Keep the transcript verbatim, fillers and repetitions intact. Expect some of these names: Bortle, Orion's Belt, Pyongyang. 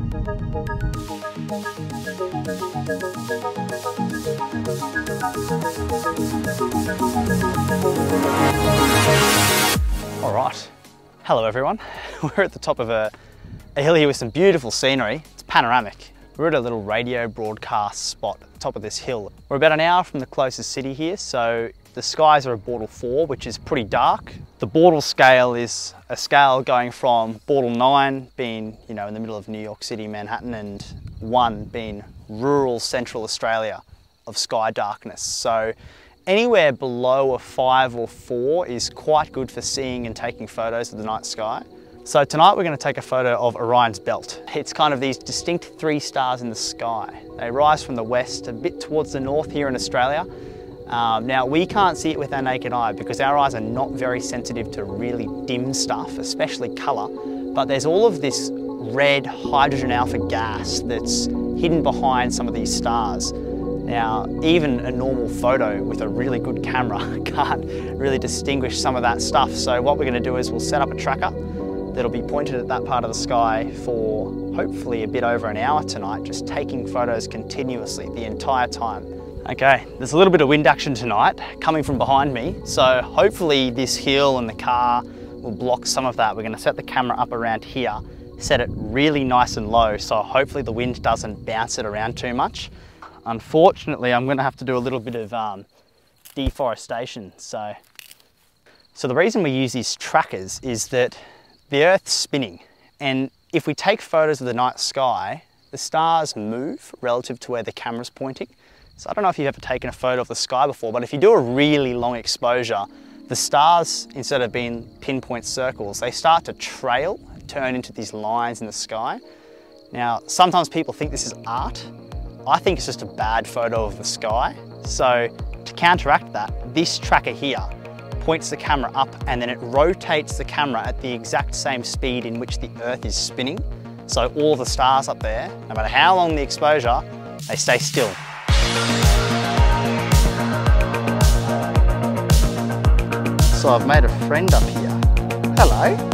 All right, hello everyone. We're at the top of a, a hill here with some beautiful scenery. It's panoramic. We're at a little radio broadcast spot at the top of this hill. We're about an hour from the closest city here, so the skies are a Bortle four, which is pretty dark. The Bortle scale is a scale going from Bortle nine being, you know, in the middle of New York City, Manhattan, and one being rural central Australia of sky darkness. So anywhere below a five or four is quite good for seeing and taking photos of the night sky. So tonight we're going to take a photo of Orion's Belt. It's kind of these distinct three stars in the sky. They rise from the west a bit towards the north here in Australia. Um, now we can't see it with our naked eye because our eyes are not very sensitive to really dim stuff, especially colour, but there's all of this red hydrogen alpha gas that's hidden behind some of these stars. Now even a normal photo with a really good camera can't really distinguish some of that stuff, so what we're going to do is we'll set up a tracker that'll be pointed at that part of the sky for hopefully a bit over an hour tonight, just taking photos continuously the entire time. Okay, there's a little bit of wind action tonight coming from behind me, so hopefully this hill and the car will block some of that. We're going to set the camera up around here, set it really nice and low, so hopefully the wind doesn't bounce it around too much. Unfortunately, I'm going to have to do a little bit of um, deforestation. So, so the reason we use these trackers is that the Earth's spinning, and if we take photos of the night sky, the stars move relative to where the camera's pointing. So I don't know if you've ever taken a photo of the sky before, but if you do a really long exposure, the stars, instead of being pinpoint circles, they start to trail and turn into these lines in the sky. Now, sometimes people think this is art. I think it's just a bad photo of the sky. So to counteract that, this tracker here points the camera up and then it rotates the camera at the exact same speed in which the Earth is spinning. So all the stars up there, no matter how long the exposure, they stay still. So I've made a friend up here. Hello.